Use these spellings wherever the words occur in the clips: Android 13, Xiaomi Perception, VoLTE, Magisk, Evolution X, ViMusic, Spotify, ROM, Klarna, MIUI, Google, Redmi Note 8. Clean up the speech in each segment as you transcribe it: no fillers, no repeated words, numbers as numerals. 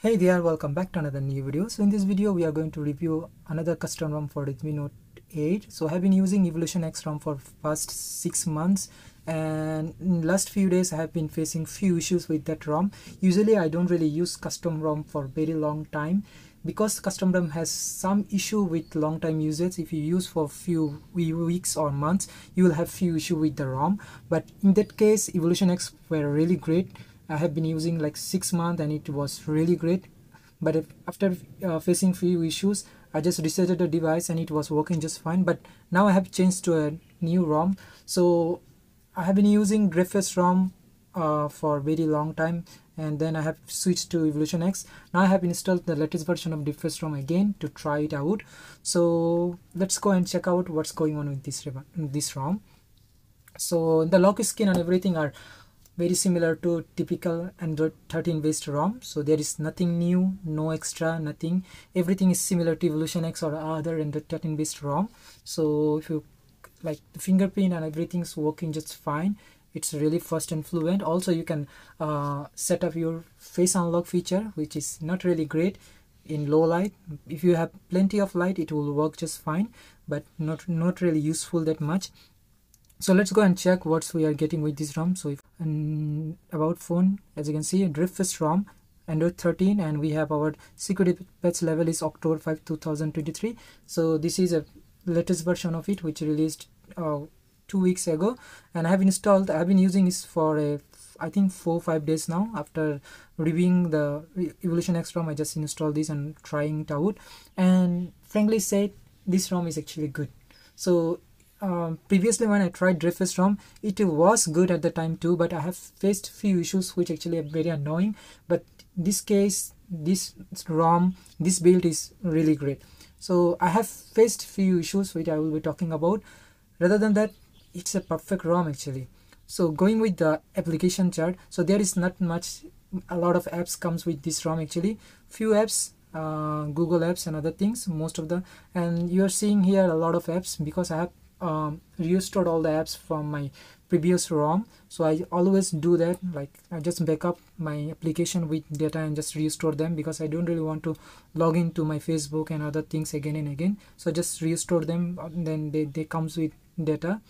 Hey there, welcome back to another new video. So in this video we are going to review another custom ROM for Redmi Note 8. So I have been using Evolution X ROM for past 6 months, and in last few days I have been facing few issues with that ROM. Usually I don't really use custom ROM for very long time because custom ROM has some issue with long time usage. If you use for few weeks or months, you will have few issue with the ROM. But in that case, Evolution X were really great. I have been using like 6 months and it was really great, but after facing few issues, I just resetted the device and it was working just fine. But now I have changed to a new ROM. So I have been using Redmi ROM for very long time, and then I have switched to Evolution X. Now I have installed the latest version of Redmi ROM again to try it out. So let's go and check out what's going on with this ROM. So the lock screen and everything are very similar to typical Android 13 based ROM. So there is nothing new, no extra, nothing. Everything is similar to Evolution X or other Android 13 based ROM. So if you like, the fingerprint and everything's working just fine. It's really fast and fluent. Also you can set up your face unlock feature, which is not really great in low light. If you have plenty of light, it will work just fine, but not really useful that much. So let's go and check what we are getting with this ROM. So about phone, as you can see, Redmi ROM, Android 13, and we have our security patch level is October 5, 2023. So this is a latest version of it, which released 2 weeks ago, and I have installed. I have been using this for I think 4 or 5 days now. After reviewing the Evolution X ROM, I just installed this and trying it out. And frankly said, this ROM is actually good. So previously when I tried Redmi ROM, it was good at the time too, but I have faced few issues which actually are very annoying. But in this case, this ROM, this build is really great. So I have faced few issues which I will be talking about. Rather than that, it's a perfect ROM actually. So going with the application chart, so there is not much, a lot of apps comes with this ROM actually. Few apps, Google apps and other things, most of the, and you are seeing here a lot of apps because I have restored all the apps from my previous ROM. So I always do that, like I just back up my application with data and just restore them because I don't really want to log into my Facebook and other things again and again. So just restore them, and then they comes with data.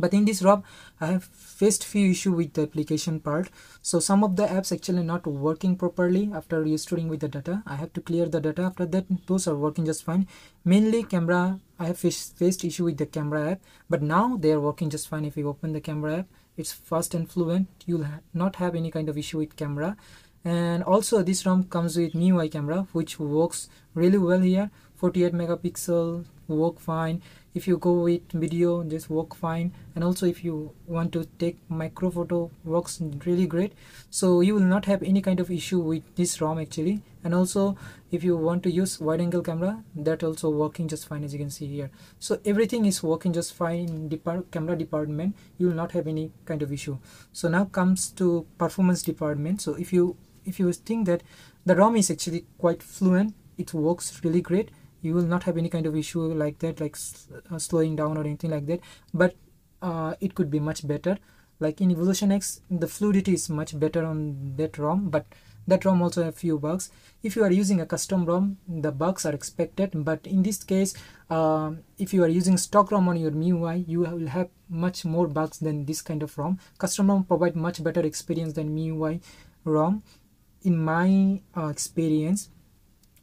But in this ROM, I have faced few issue with the application part. So some of the apps actually not working properly after restoring with the data. I have to clear the data. After that, those are working just fine. Mainly camera, I have faced issue with the camera app, but now they are working just fine. If you open the camera app, it's fast and fluent. You'll not have any kind of issue with camera. And also this ROM comes with MIUI camera, which works really well here. 48 megapixel work fine. If you go with video, just work fine. And also if you want to take micro photo, works really great. So you will not have any kind of issue with this ROM actually. And also if you want to use wide angle camera, that also working just fine, as you can see here. So everything is working just fine in the camera department. You will not have any kind of issue. So now comes to performance department. So if you think that the ROM is actually quite fluent, it works really great. You will not have any kind of issue like that, like slowing down or anything like that. But it could be much better. Like in Evolution X, the fluidity is much better on that ROM, but that ROM also have few bugs. If you are using a custom ROM, the bugs are expected, but in this case, if you are using stock ROM on your MIUI, you will have much more bugs than this kind of ROM. Custom ROM provide much better experience than MIUI ROM, in my experience.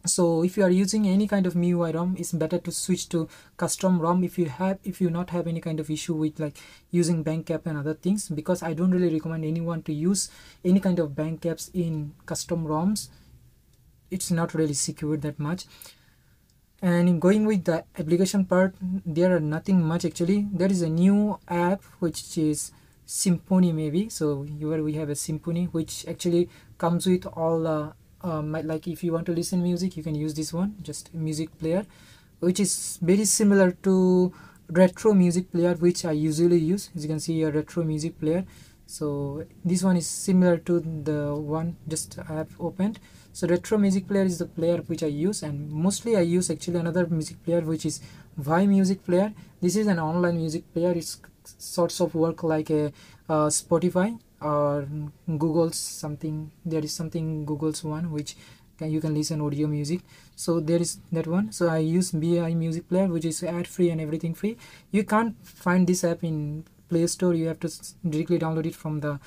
So if you are using any kind of MIUI ROM, it's better to switch to custom ROM if you not have any kind of issue with like using bank app and other things, because I don't really recommend anyone to use any kind of bank apps in custom ROMs. It's not really secure that much. And in going with the application part, there are nothing much actually. There is a new app which is Symphony maybe. So here we have a Symphony which actually comes with all the like if you want to listen music, you can use this one, just music player, which is very similar to retro music player which I usually use. As you can see, a retro music player. So this one is similar to the one just I have opened. So retro music player is the player which I use, and mostly I use actually another music player which is ViMusic player. This is an online music player. It's sorts of work like a Spotify or Google's something. There is something Google's one which you can listen audio music. So there is that one. So I use ViMusic player, which is ad free and everything free. You can't find this app in Play Store, you have to directly download it from the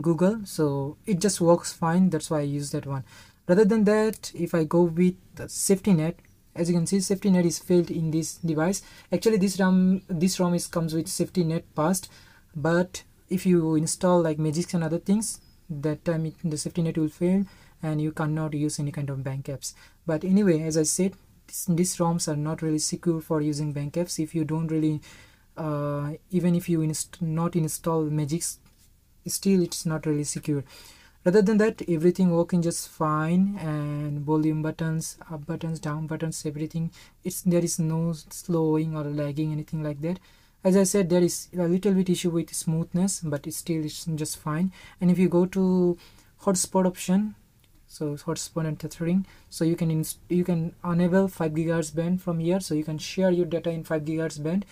Google. So it just works fine, that's why I use that one. Rather than that, if I go with the safety net, as you can see, safety net is failed in this device. Actually this ROM comes with safety net passed, but if you install like Magisk and other things, that time the safety net will fail and you cannot use any kind of bank apps. But anyway, as I said, these ROMs are not really secure for using bank apps. If you don't really even if you not install Magisk, still it's not really secure. Rather than that, everything working just fine, and volume buttons, up buttons, down buttons, everything. There is no slowing or lagging, anything like that. As I said, there is a little bit issue with smoothness, but it's just fine. And if you go to hotspot option, so hotspot and tethering, so you can enable 5 GHz band from here, so you can share your data in 5 GHz band,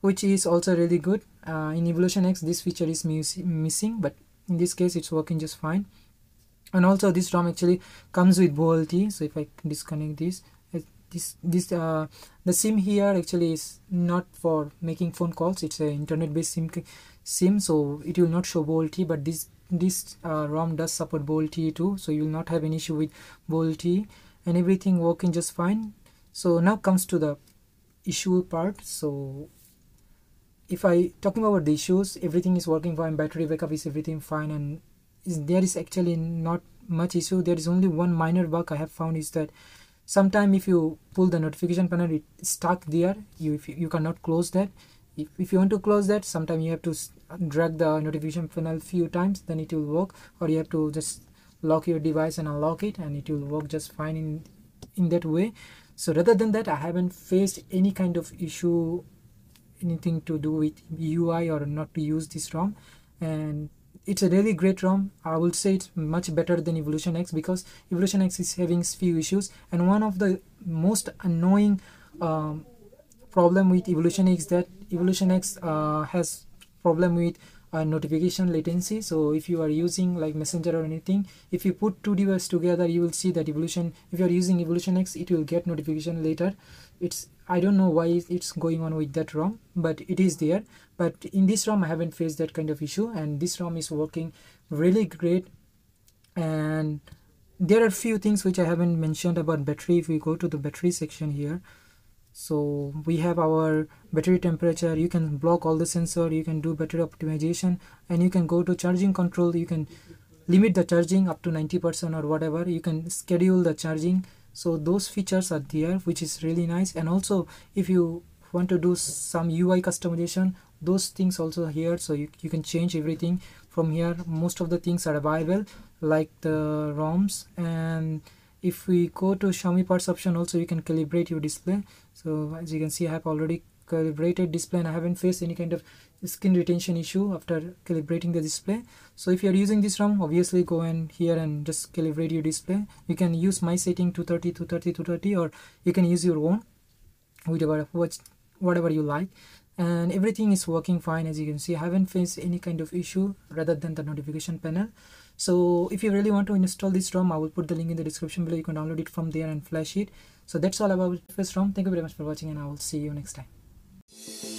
which is also really good. In Evolution X this feature is missing, but in this case it's working just fine. And also this ROM actually comes with VoLTE, so if I disconnect this, the SIM here actually is not for making phone calls, it's an internet based SIM, so it will not show VoLTE, but this ROM does support VoLTE too, so you will not have an issue with VoLTE, and everything working just fine. So now comes to the issue part. So if I talking about the issues, everything is working fine, battery backup is everything fine, and there is actually not much issue. There is only one minor bug I have found, is that sometime if you pull the notification panel, it's stuck there. If you cannot close that. If you want to close that, sometimes you have to drag the notification panel few times, then it will work, or you have to just lock your device and unlock it, and it will work just fine in that way. So rather than that, I haven't faced any kind of issue, anything to do with UI or not to use this ROM, and it's a really great ROM. I would say it's much better than Evolution X, because Evolution X is having few issues, and one of the most annoying problem with Evolution X is that Evolution X has problem with notification latency. So if you are using like Messenger or anything, if you put two devices together, you will see that if you are using Evolution X, it will get notification later. I don't know why it's going on with that ROM, but it is there. But in this ROM I haven't faced that kind of issue, and this ROM is working really great. And there are few things which I haven't mentioned about battery. If we go to the battery section here, so we have our battery temperature, you can block all the sensor, you can do battery optimization, and you can go to charging control, you can limit the charging up to 90% or whatever, you can schedule the charging. So those features are there, which is really nice. And also if you want to do some UI customization, those things also here, so you can change everything from here. Most of the things are available, like the ROMs. And if we go to Xiaomi Perception, also you can calibrate your display. So as you can see, I have already calibrated display, and I haven't faced any kind of screen retention issue after calibrating the display. So if you are using this ROM, obviously go in here and just calibrate your display. You can use my setting 230, 230, 230, or you can use your own, whatever you like. And everything is working fine. As you can see, I haven't faced any kind of issue rather than the notification panel. So if you really want to install this ROM, I will put the link in the description below. You can download it from there and flash it. So that's all about this ROM. Thank you very much for watching, and I will see you next time.